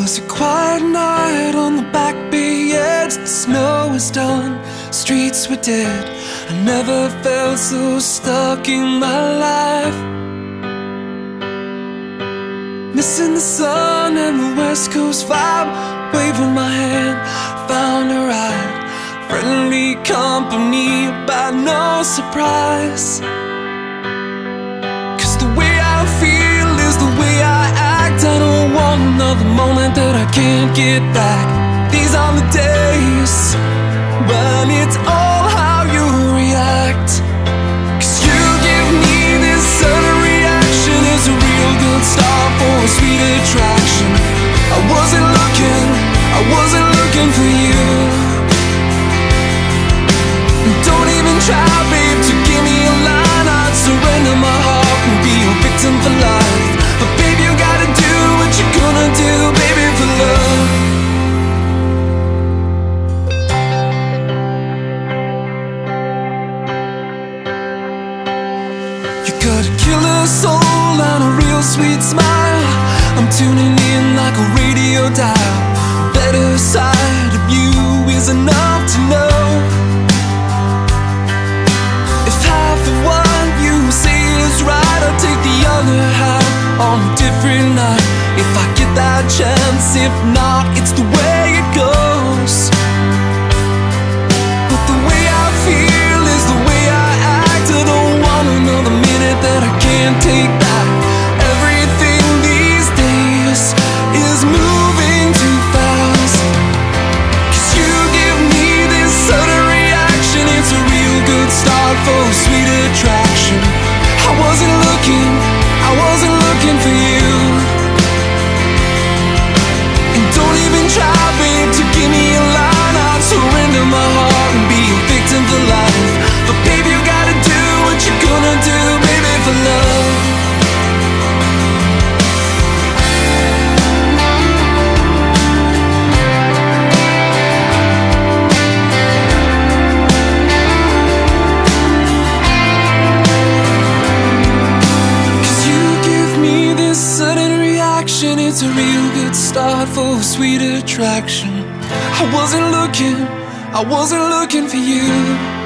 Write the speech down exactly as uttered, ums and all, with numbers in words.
was a quiet night on the backbeat. The snow was done, streets were dead. I never felt so stuck in my life. Missing the sun and the West Coast vibe. Waving my hand, found a ride. Friendly company, by no surprise. Cause the way I feel is the way I act. I don't want another moment that I can't get back. These are the days when it's all how you react. Cause you give me this sudden reaction is a real good start for a sweet attraction. I wasn't looking, I wasn't looking for you. Don't even try, babe, to give me a line. I'd surrender my heart and be a victim for life. But babe, you gotta do what you're gonna do, baby, for love. Killer soul and a real sweet smile. I'm tuning in like a radio dial. Better side of you is enough to know. If half of what you say is right, I'll take the other half on a different night. If I get that chance, if not, it's the way it goes. But the way I feel is the way I act. I don't want another minute that I can't take back. Everything these days is moving too fast. Cause you give me this sudden reaction. It's a real good start for a sweet attraction. I wasn't looking, I wasn't looking for you. And don't even try, babe, to give me a line. I'd surrender my heart and be a victim for life. But babe, you gotta do what you're gonna do, baby, for love. It's a real good start for a sweet attraction. I wasn't looking, I wasn't looking for you.